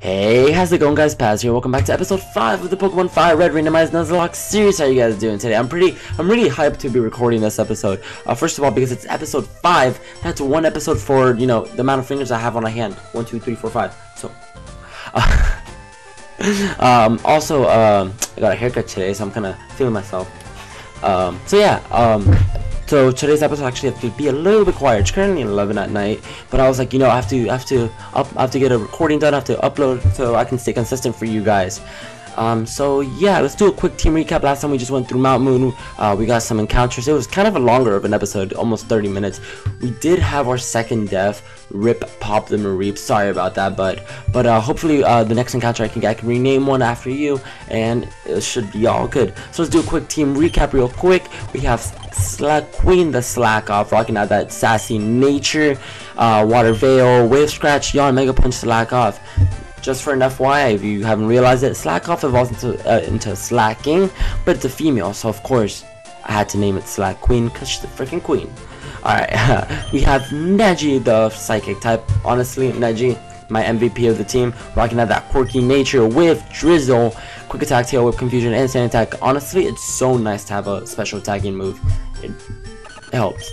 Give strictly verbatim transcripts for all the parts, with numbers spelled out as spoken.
Hey, how's it going, guys? Paz here. Welcome back to episode five of the Pokemon Fire Red Randomized Nuzlocke series. How are you guys doing today? I'm pretty, I'm really hyped to be recording this episode. Uh, first of all, because it's episode five, that's one episode for, you know, the amount of fingers I have on a hand. One, two, three, four, five. So, uh, um, also, um, I got a haircut today, so I'm kind of feeling myself. Um, so yeah, um... So today's episode actually had to be a little bit quiet. It's currently eleven at night, but I was like, you know, I have to, I have to, up, I have to get a recording done. I have to upload so I can stay consistent for you guys. Um, so yeah, let's do a quick team recap. Last time we just went through Mount Moon. Uh, we got some encounters. It was kind of a longer of an episode, almost thirty minutes. We did have our second death. Rip Pop the Mareep. Sorry about that, but but uh, hopefully uh, the next encounter I can I can rename one after you, and it should be all good. So let's do a quick team recap real quick. We have Slack Queen, the Slack off, rocking out that sassy nature, uh, Water Veil, Wave Scratch, Yawn, Mega Punch, Slack off. Just for an F Y I, if you haven't realized it, Slack off evolves into uh, into Slacking, but it's a female, so of course I had to name it Slack Queen because she's the freaking queen. Alright, we have Neji, the psychic type. Honestly, Neji, my M V P of the team, rocking out that quirky nature with Drizzle, Quick Attack, Tail Whip, Confusion, and Sand Attack. Honestly, it's so nice to have a special attacking move. It helps.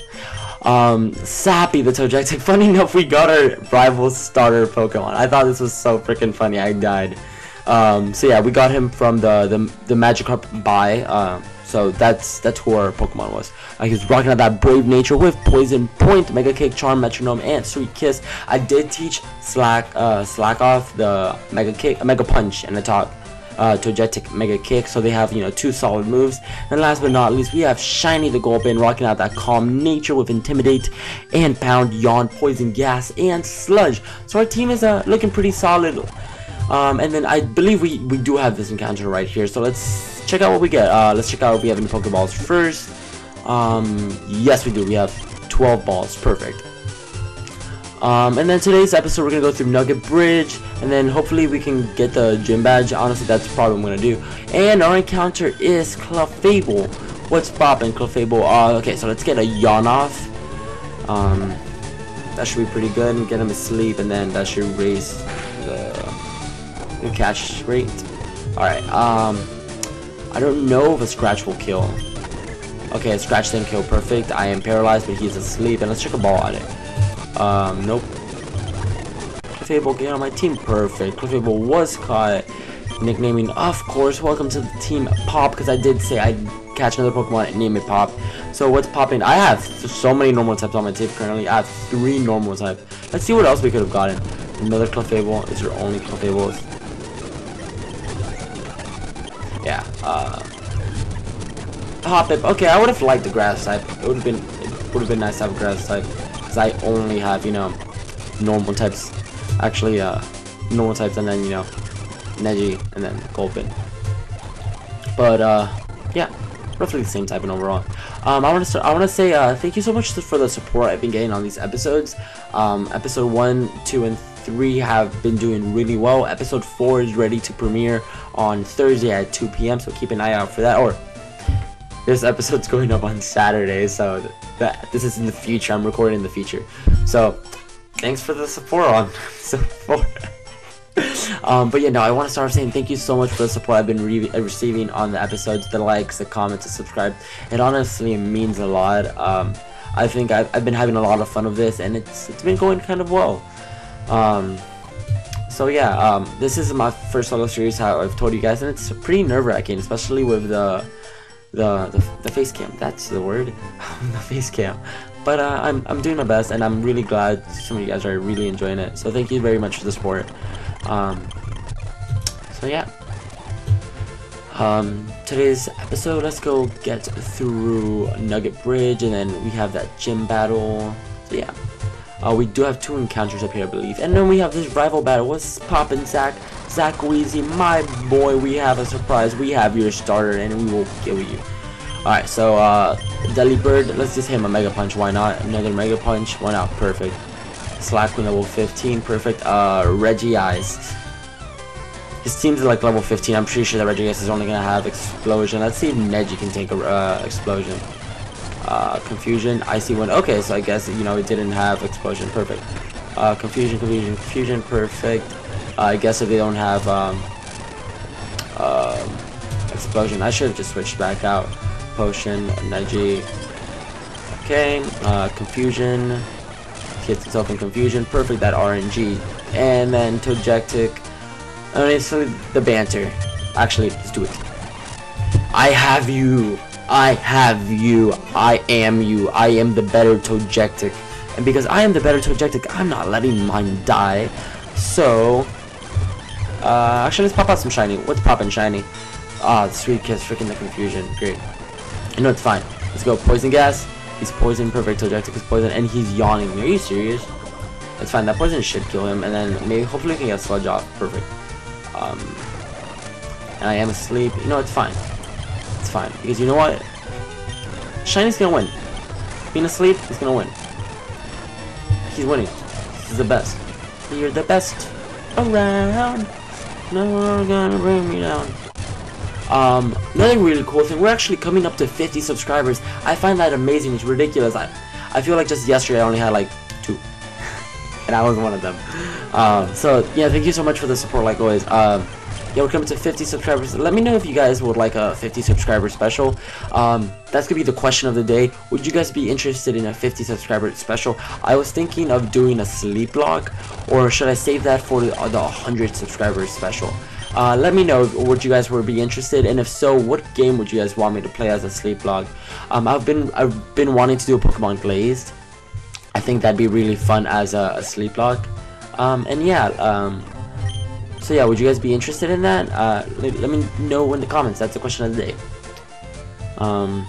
Um, Sappy, the Togetic. Funny enough, we got our rival starter Pokemon. I thought this was so freaking funny. I died. Um, so yeah, we got him from the the, the Magikarp buy. Uh, so that's that's who our Pokemon was. Uh, he was rocking out that brave nature with Poison Point, Mega Kick, Charm, Metronome, and Sweet Kiss. I did teach Slack uh, Slack off the Mega Kick, Mega Punch, and the top. Uh, Togetic Mega Kick, so they have, you know, two solid moves. And last but not least, we have Shiny the Goldbin, rocking out that calm nature with Intimidate and Pound, Yawn, Poison Gas, and Sludge. So our team is uh, looking pretty solid. Um, and then I believe we, we do have this encounter right here, so let's check out what we get. Uh, let's check out if we have any Pokeballs first. Um, yes, we do. We have twelve balls. Perfect. Um, and then today's episode we're gonna go through Nugget Bridge, and then hopefully we can get the gym badge. Honestly, that's probably what I'm gonna do. And our encounter is Clefable. What's poppin', Clefable? Uh, okay, so let's get a Yawn off. Um, that should be pretty good, and get him asleep, and then that should raise the, the catch rate. Alright, um, I don't know if a scratch will kill. Okay, a scratch didn't kill, perfect. I am paralyzed, but he's asleep, and let's check a ball on it. Um, nope. Clefable get on my team. Perfect. Clefable was caught. Nicknaming, of course. Welcome to the team, Pop, because I did say I'd catch another Pokemon and name it Pop. So what's popping? I have so many normal types on my team currently. I have three normal types. Let's see what else we could have gotten. Another Clefable. Is there only Clefable? Yeah. Uh, Pop it. Okay, I would have liked the grass type. It would have been, it would have been nice to have a grass type. I only have, you know, normal types, actually, uh, normal types, and then, you know, Neji, and then Goldbin, but, uh, yeah, roughly the same type and overall. Um, I want to start, I want to say, uh, thank you so much for the support I've been getting on these episodes. um, episode one, two, and three have been doing really well. Episode four is ready to premiere on Thursday at two P M, so keep an eye out for that, or this episode's going up on Saturday, so th that this is in the future. I'm recording in the future, so thanks for the support on support. um, but yeah, no, I want to start saying thank you so much for the support I've been re receiving on the episodes, the likes, the comments, the subscribe. It honestly means a lot. Um, I think I've, I've been having a lot of fun with this, and it's it's been going kind of well. Um, so yeah, um, this is my first solo series, how I've told you guys, and it's pretty nerve-wracking, especially with the. The, the the face cam, that's the word. The face cam. But uh, I'm, I'm doing my best, and I'm really glad some of you guys are really enjoying it, so thank you very much for the support. Um, so yeah, um, today's episode, let's go get through Nugget Bridge, and then we have that gym battle. So yeah, uh, we do have two encounters up here, I believe, and then we have this rival battle. What's poppin', Zack? Zack Weezy, my boy, we have a surprise. We have your starter, and we will kill you. Alright, so, uh, Delibird, let's just hit him a Mega Punch, why not? Another Mega Punch, why not? Perfect. Slack Queen, level fifteen, perfect. Uh, Regice. His team's like level fifteen, I'm pretty sure that Regice is only gonna have Explosion. Let's see if Neji can take a, uh, Explosion. Uh, Confusion, Icy Wind. Okay, so I guess, you know, it didn't have Explosion, perfect. Uh, Confusion, Confusion, Confusion, perfect. Uh, I guess if they don't have um, uh, Explosion, I should have just switched back out. Potion, Neji. Okay, uh, Confusion. Gets itself in Confusion. Perfect, that R N G. And then Togetic. Honestly, the banter. Actually, let's do it. I have you. I have you. I am you. I am the better Togetic. And because I am the better Togetic, I'm not letting mine die. So, uh, actually, let's pop out some shiny. What's poppin' shiny? Ah, oh, Sweet Kiss, freaking the Confusion. Great. You know, it's fine. Let's go. Poison Gas. He's poison. Perfect. Togetic is poison. And he's yawning. Are you serious? It's fine. That poison should kill him. And then maybe, hopefully, we can get Sludge off. Perfect. Um, and I am asleep. You know, it's fine. It's fine. Because you know what? Shiny's gonna win. Being asleep, he's gonna win. He's winning. He's the best. You're the best around. No one's gonna bring me down. Um, another really cool thing, we're actually coming up to fifty subscribers. I find that amazing. It's ridiculous. I, I feel like just yesterday I only had like two. And I was one of them. Um, so yeah, thank you so much for the support like always. Um, yeah, we're coming to fifty subscribers. Let me know if you guys would like a fifty subscriber special. Um, that's gonna be the question of the day. Would you guys be interested in a fifty subscriber special? I was thinking of doing a sleep vlog, or should I save that for the, the one hundred subscribers special? Uh, let me know what you guys would be interested, and if so, what game would you guys want me to play as a sleep vlog? Um, I've been I've been wanting to do a Pokemon Glazed. I think that'd be really fun as a, a sleep vlog. Um, and yeah, um, so yeah, would you guys be interested in that? Uh, let, let me know in the comments. That's the question of the day. Um,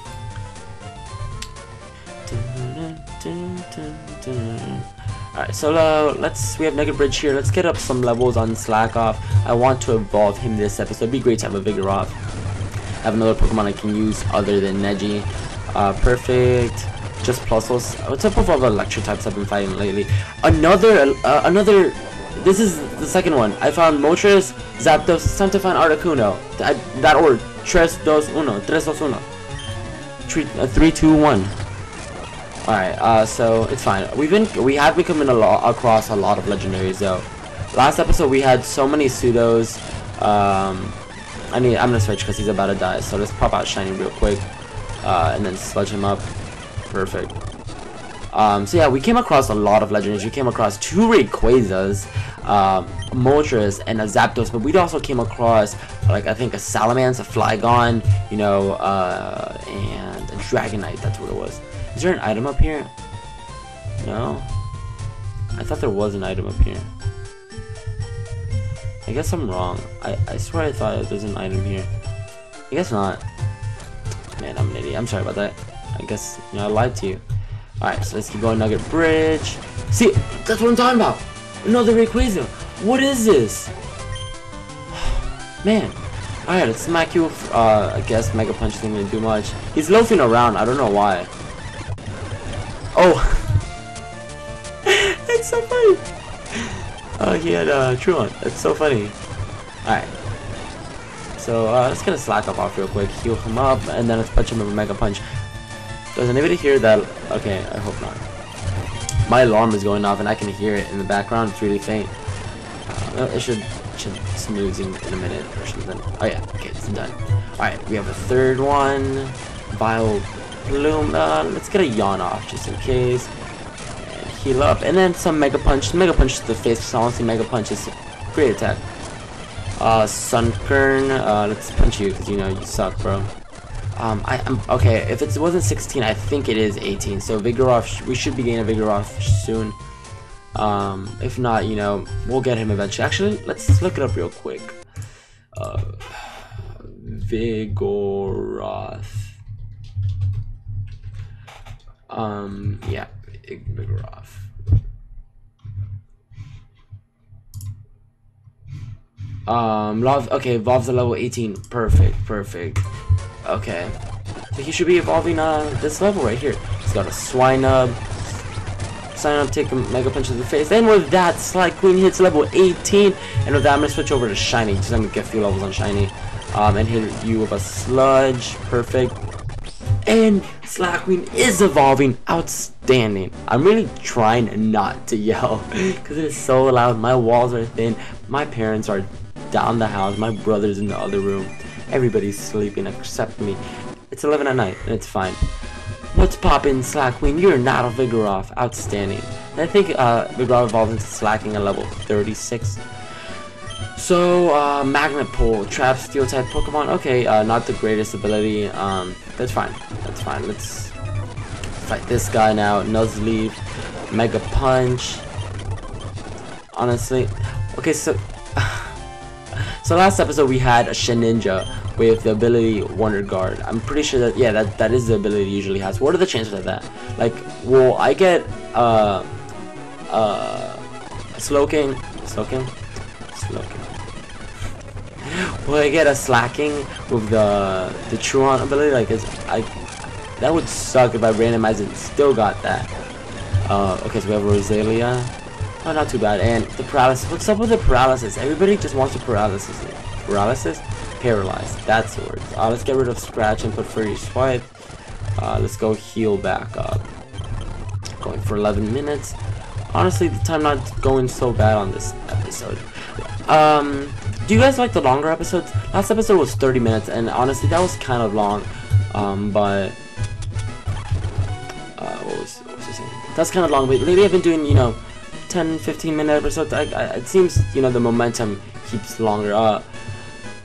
Alright, so uh, let's, we have Nugget Bridge here. Let's get up some levels on Slack off. I want to evolve him this episode. It'd be great to have a Vigoroth. I have another Pokemon I can use other than Neji. Uh, perfect. Just Plusles. What's up with all the electric types I've been fighting lately? Another, uh, another, this is the second one. I found Moltres, Zapdos. It's time to find Articuno. That, that order. Tres, dos, uno. Tres, dos, uno. Three, uh, three, two, one. Alright, uh, so it's fine. We've been, we have been coming a lot across a lot of legendaries though. Last episode we had so many pseudos. Um, I need, I'm gonna switch because he's about to die. So let's pop out Shiny real quick, uh, and then sludge him up. Perfect. Um, so yeah, we came across a lot of legendaries. We came across two Rayquazas, um, Moltres, and a Zapdos. But we also came across like I think a Salamence, a Flygon, you know, uh, and a Dragonite. That's what it was. Is there an item up here? No? I thought there was an item up here. I guess I'm wrong. I, I swear I thought there's an item here. I guess not. Man, I'm an idiot. I'm sorry about that. I guess, you know, I lied to you. Alright, so let's keep going. Nugget Bridge. See, that's what I'm talking about. Another Rayquaza. What is this? Man. Alright, let's smack you. Uh, I guess Mega Punch isn't going to do much. He's loafing around. I don't know why. Oh, that's so funny. Oh, he had a uh, Truant. That's so funny. Alright. So, uh, let's get a Slack up off real quick. Heal him up, and then let's punch him with a Mega Punch. Does anybody hear that? Okay, I hope not. My alarm is going off, and I can hear it in the background. It's really faint. Uh, it should, should snooze in, in a minute or something. Oh, yeah. Okay, it's done. Alright, we have a third one. Vile. Bloom, uh, let's get a yawn off just in case. And heal up, and then some Mega Punch. Mega Punch to the face, because honestly, Mega Punch is a great attack. Uh, Sunkern, uh, let's punch you, because you know, you suck, bro. Um, I, I'm, okay, if it wasn't sixteen, I think it is eighteen, so Vigoroth, we should be getting a Vigoroth soon. Um, if not, you know, we'll get him eventually. Actually, let's look it up real quick. Uh, Vigoroth. Um, yeah, Vigoroth. Um, love, okay, evolves at level eighteen. Perfect, perfect. Okay. So he should be evolving, uh, this level right here. He's got a Swinub. Swinub, take a Mega Punch to the face. And with that, Slack Queen hits level eighteen. And with that, I'm gonna switch over to Shiny. Just let me get a few levels on Shiny. Um, and hit you with a Sludge. Perfect. and Slack Queen is evolving. Outstanding. I'm really trying not to yell because it is so loud. My walls are thin. My parents are down the house. My brother's in the other room. Everybody's sleeping except me. It's eleven at night and it's fine. What's poppin', Slack Queen? You're not a Vigoroth. Outstanding. And I think uh, Vigoroth evolves into Slacking at level thirty-six. So, uh, Magnet Pole, Trap Steel type Pokemon. Okay, uh, not the greatest ability. Um, that's fine. That's fine. Let's fight this guy now. Nuzleaf, Mega Punch. Honestly, okay. So, so last episode we had a Sheninja with the ability Wonder Guard. I'm pretty sure that, yeah, that, that is the ability it usually has. What are the chances of that? Like, will I get, uh, uh, Slowking, Slowking, Slowking, will I get a Slacking with the, the Truant ability? Like, is, I, that would suck if I randomized it and still got that. Uh, okay, so we have Rosalia. Oh, not too bad. And the Paralysis. What's up with the Paralysis? Everybody just wants the Paralysis. Paralysis? Paralyzed, that's the word. Uh, let's get rid of Scratch and put Furry Swipe. Uh, let's go heal back up. Going for eleven minutes. Honestly, the time not going so bad on this episode. Um, do you guys like the longer episodes? Last episode was thirty minutes, and honestly, that was kind of long. Um, but uh, what was, what was I saying? That's kind of long. But lately, I've been doing, you know, ten, fifteen minute episodes. I, I, it seems, you know, the momentum keeps longer. Uh.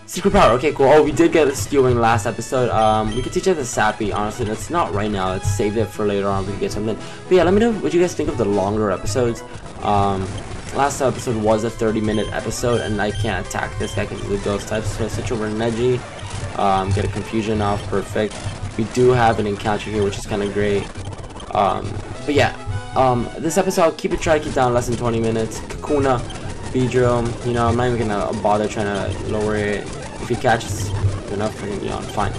Secret power, okay, cool. Oh, we did get a Steel Wing last episode. Um, we could teach it to Sappy, honestly. That's not right now. Let's save it for later on. We can get something. But yeah, let me know what you guys think of the longer episodes. Um, last episode was a thirty minute episode, and I can't attack this guy because of those types. So switch over to Neji. Um, get a Confusion off. Perfect. We do have an encounter here, which is kind of great. Um, but yeah, um, this episode, I'll keep it, try to keep down less than twenty minutes. Kakuna, Beedrill, you know, I'm not even gonna bother trying to lower it. If he catches enough for him, you know, I'm fine.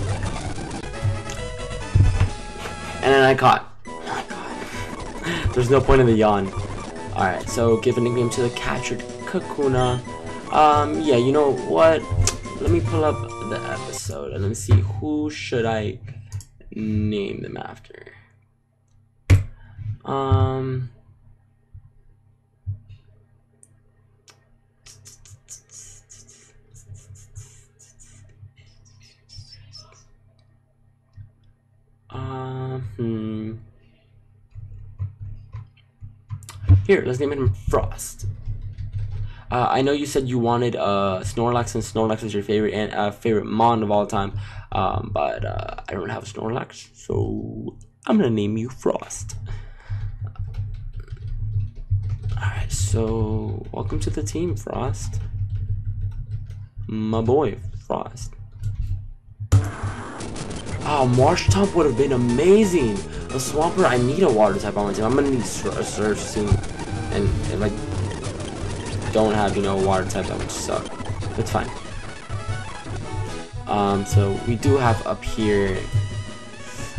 And then I caught. I caught. There's no point in the yawn. Alright, so give a nickname to the captured Kakuna. Um, yeah, you know what? Let me pull up the episode and let me see who should I name them after. Um... Uh, hmm. Here, let's name him Frost. Uh, I know you said you wanted uh, Snorlax, and Snorlax is your favorite and uh, favorite mon of all time. Um, but uh, I don't have Snorlax, so I'm gonna name you Frost. All right, so welcome to the team, Frost. My boy, Frost. Oh, Marshtomp would have been amazing. A Swampert, I need a water type on my team. I'm gonna need a Surf soon. And if I don't have, you know, a water type, that would suck. That's fine. Um, so we do have up here.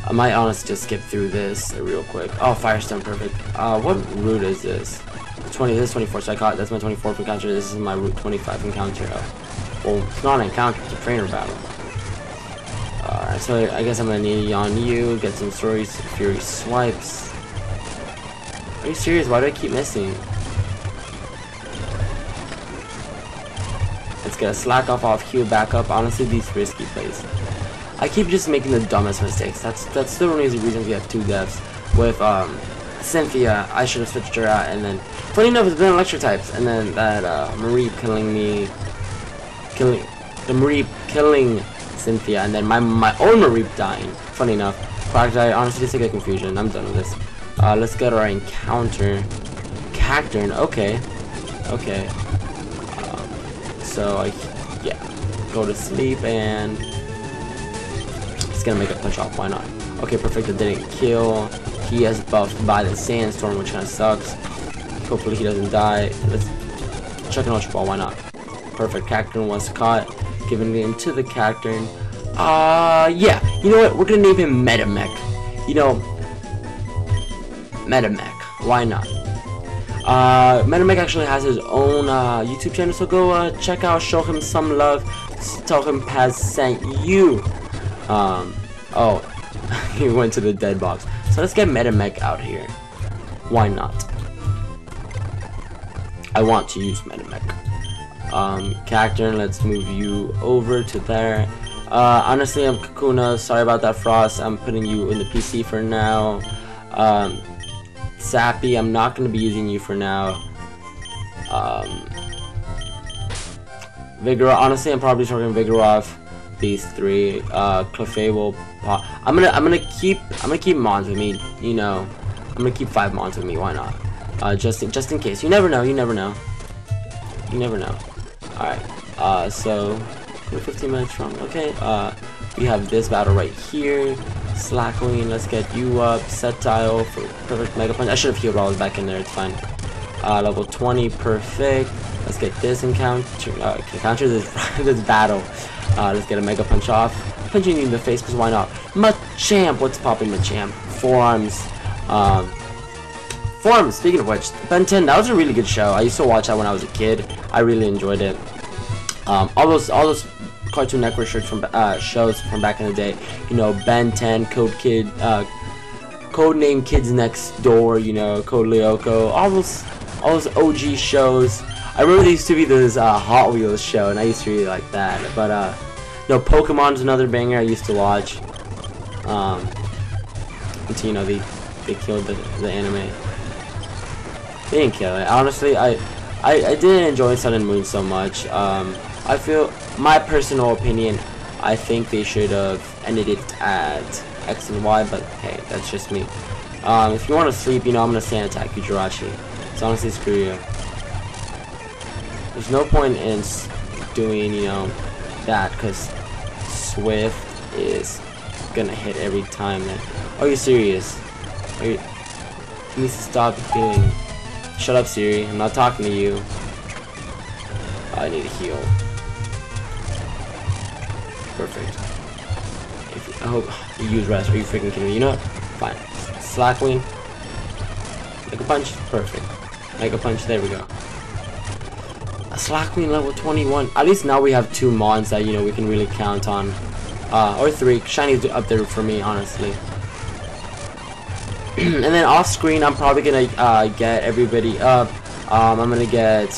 I might honestly just skip through this real quick. Oh, Firestone, perfect. Uh, what route is this? twenty, this is twenty-four, so I caught, that's my twenty-fourth encounter. This is my route twenty-five encounter. Oh, well, it's not an encounter, it's a trainer battle. Alright, so I guess I'm gonna need Yon Yu, get some stories, Fury Swipes. Are you serious? Why do I keep missing? Let's get a Slack off, off Q, back up. Honestly, these risky plays. I keep just making the dumbest mistakes. That's that's the only reason we have two deaths. With um, Cynthia, I should have switched her out, and then funny enough, it's been electric types, and then that uh, Marie killing me, killing the Marie killing. Cynthia, and then my my own Mareep dying. Funny enough, product I honestly just get confusion. I'm done with this. Uh, let's get our encounter. Cacturne. Okay, okay. Um, so I yeah, go to sleep and it's gonna make a punch off. Why not? Okay, perfect. It didn't kill. He has buffed by the sandstorm, which kind of sucks. Hopefully he doesn't die. Let's check an ultra ball. Why not? Perfect. Cacturne was caught. Giving name to the Cacturne. Uh, yeah. You know what? We're gonna name him MetaMech. You know, MetaMech. Why not? Uh, MetaMech actually has his own uh, YouTube channel, so go uh, check out, show him some love, tell him Paz sent you. Um, oh, He went to the dead box. So let's get MetaMech out here. Why not? I want to use MetaMech. Um, Cacturne, let's move you over to there. Uh, honestly, I'm Kakuna. Sorry about that, Frost. I'm putting you in the P C for now. Um, Sappy, I'm not going to be using you for now. Um, Vigoroth, honestly, I'm probably talking Vigoroth. These three, uh, Clefable, Pop. I'm gonna, I'm gonna keep, I'm gonna keep Mons with me. You know, I'm gonna keep five Mons with me. Why not? Uh, just, in, just in case. You never know. You never know. You never know. All right. Uh, so we're fifteen minutes strong. Okay. Uh, we have this battle right here. Slack Queen, let's get you up. Set tile for perfect mega punch. I should have healed while I was back in there. It's fine. Uh, level twenty, perfect. Let's get this encounter. Uh, encounter this, this battle. Uh, let's get a Mega Punch off. Punching you in the face, because why not? Machamp! What's popping, Machamp? Forearms. Um, forearms, speaking of which, Ben ten, that was a really good show. I used to watch that when I was a kid. I really enjoyed it. Um, all those all those Cartoon Network shirts from, uh, shows from back in the day. You know, Ben ten, Code Kid, uh, Codename Kids Next Door, you know, Code Lyoko. All those, all those O G shows. I remember there used to be this uh, Hot Wheels show, and I used to really like that. But uh, no, Pokemon's another banger I used to watch. Um, until you know they they killed the, the anime. They didn't kill it. Honestly, I I, I didn't enjoy Sun and Moon so much. Um, I feel, my personal opinion, I think they should have ended it at X and Y. But hey, that's just me. Um, if you want to sleep, you know I'm gonna sand attack Jirachi. So honestly, screw you. There's no point in doing, you know, that, because Swift is going to hit every time. Man. Are you serious? Are you... He needs to stop healing. Shut up, Siri. I'm not talking to you. I need to heal. Perfect. If you... I hope you use rest. Are you freaking kidding me? You know what? Fine. Slack Queen. Make a punch. Perfect. Make a punch. There we go. Slack Queen level twenty-one. At least now we have two mons that, you know, we can really count on. Uh, or three. Shiny's up there for me, honestly. And then off screen, I'm probably going to uh, get everybody up. Um, I'm going to get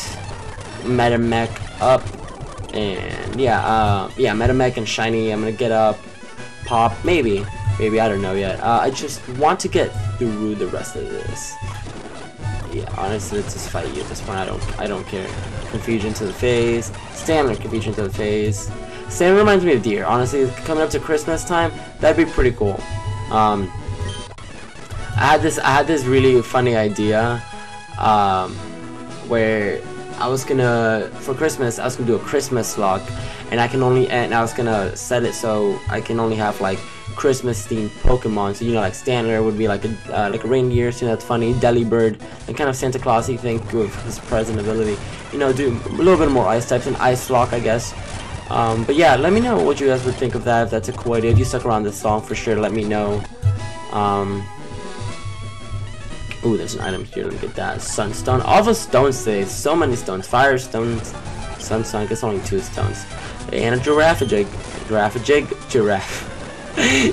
MetaMech up. And yeah, uh, yeah, MetaMech and Shiny, I'm going to get up. Pop, maybe. Maybe, I don't know yet. Uh, I just want to get through the rest of this. Yeah, honestly, let's just fight you at this point. I don't, I don't care. Confusion to the face. Stamina, confusion to the face. Stamina reminds me of deer. Honestly, coming up to Christmas time, that'd be pretty cool. Um, I had this, I had this really funny idea, um, where I was gonna, for Christmas, I was gonna do a Christmas vlog, and I can only, and I was gonna set it so I can only have like Christmas themed Pokemon. So you know, like Standler would be like a uh, like a reindeer, so that's funny. Delibird, and kind of Santa Clausy thing with his present ability. You know, do a little bit more ice types and ice lock, I guess. Um, but yeah, let me know what you guys would think of that. If that's a cool idea, if you stuck around this long for sure, let me know. Um, ooh, there's an item here. Let me get that sunstone. All the stones today, so many stones. Fire stones, sunstone. I guess only two stones. And a giraffe a jig, giraffe a jig, giraffe.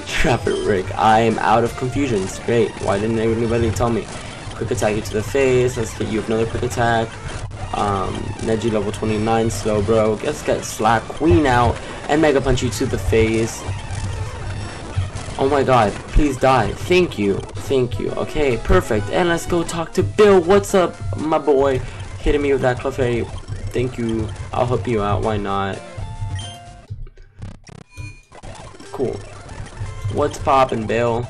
Trapper Rick, I am out of confusions. Great. Why didn't anybody tell me? Quick attack you to the face. Let's get you another quick attack. Um, Neji level twenty-nine, slow bro. Let's get Slack Queen out and Mega Punch you to the face. Oh my god, please die. Thank you. Thank you. Okay, perfect. And let's go talk to Bill. What's up, my boy? Hitting me with that Clefairy. Thank you. I'll help you out. Why not? Cool. What's poppin', Bill?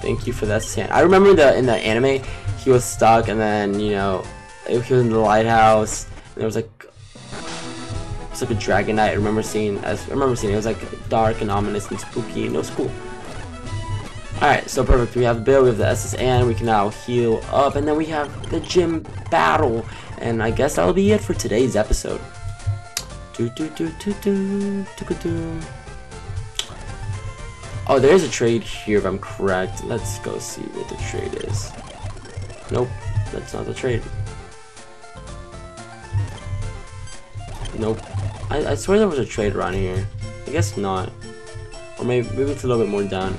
Thank you for that sand. I remember the in the anime, he was stuck, and then you know, he was in the lighthouse, and there was like, it's like a Dragonite. I remember seeing, I remember seeing it was like dark and ominous and spooky, and it was cool. All right, so perfect. We have Bill, we have the S S N, we can now heal up, and then we have the gym battle, and I guess that'll be it for today's episode. Do do do do do do do. Oh, there is a trade here if I'm correct. Let's go see what the trade is. Nope, that's not the trade. Nope. I, I swear there was a trade around here. I guess not. Or maybe, maybe it's a little bit more down.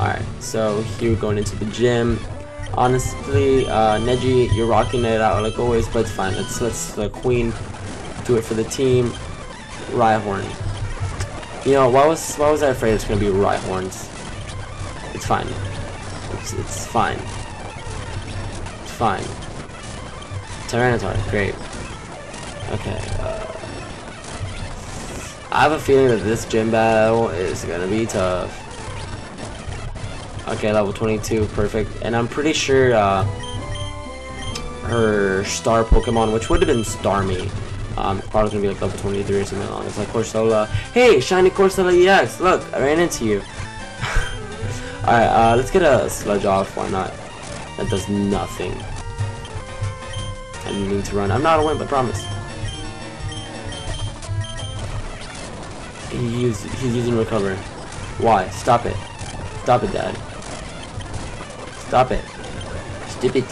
Uh, Alright, so here going into the gym. Honestly, uh, Neji, you're rocking it out like always, but it's fine. Let's let the Queen do it for the team. Rhyhorn. You know, why was why was I afraid it's gonna be Rhyhorns? It's fine. It's, it's fine. It's fine. Tyranitar, great. Okay. Uh, I have a feeling that this gym battle is gonna be tough. Okay, level twenty-two, perfect. And I'm pretty sure uh, her star Pokemon, which would have been Starmie, um, probably gonna be like level twenty-three or something long. It's like Corsola. Hey, shiny Corsola E X! Look, I ran into you. All right, uh, let's get a sludge off. Why not? That does nothing. I need to run. I'm not a wimp, I promise. He used, he's using recover. Why? Stop it! Stop it, Dad. Stop it. Stupid.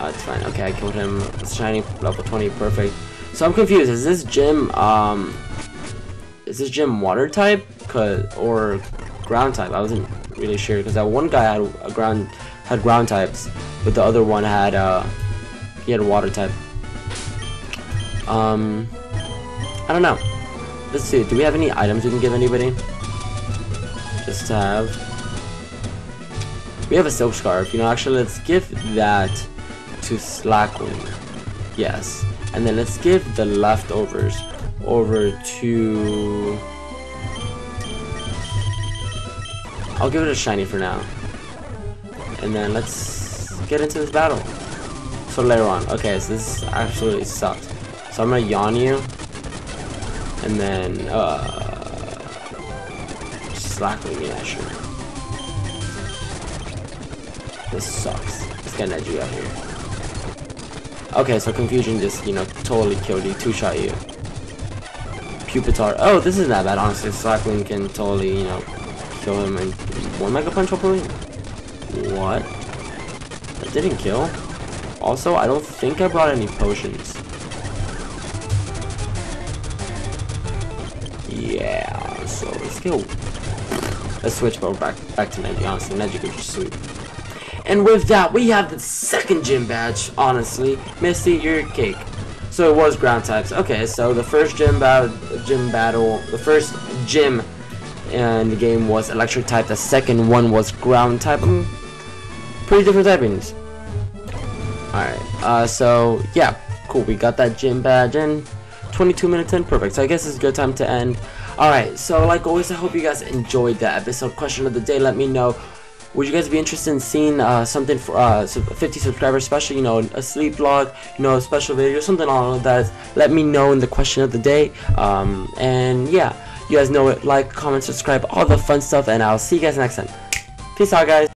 Oh, it's fine. Okay, I killed him. It's shiny, level twenty, perfect. So I'm confused. Is this gym, um... Is this gym water type? Cause, or ground type? I wasn't really sure. Because that one guy had a ground had ground types. But the other one had, uh... He had a water type. Um... I don't know. Let's see. Do we have any items we can give anybody? Just to have... We have a silk scarf, you know. Actually, let's give that to Slack Queen. Yes, and then let's give the leftovers over to. I'll give it a shiny for now, and then let's get into this battle. So later on, okay. So this absolutely sucked. So I'm gonna yawn you, and then uh, Slack Queen, yeah, sure. This sucks. Let's get Neji out here. Okay, so Confusion just, you know, totally killed you, two-shot you. Pupitar. Oh, this isn't that bad, honestly. Slack Queen can totally, you know, kill him and one Mega Punch, hopefully. What? That didn't kill. Also, I don't think I brought any potions. Yeah, so let's go. Let's switch over back, back to Neji, honestly. Neji could just sweep. And with that, we have the second gym badge, honestly. Misty, you're cake. So it was ground types. Okay, so the first gym battle, gym battle, the first gym in the game was electric type. The second one was ground type. Mm, pretty different typings. Alright, uh, so yeah, cool. We got that gym badge in. twenty-two minutes in, perfect. So I guess it's a good time to end. Alright, so like always, I hope you guys enjoyed that episode. Question of the day, let me know. Would you guys be interested in seeing uh, something for uh, fifty subscribers special, you know, a sleep vlog, you know, a special video, something along that? Let me know in the question of the day. Um, and yeah, you guys know it. Like, comment, subscribe, all the fun stuff, and I'll see you guys next time. Peace out, guys.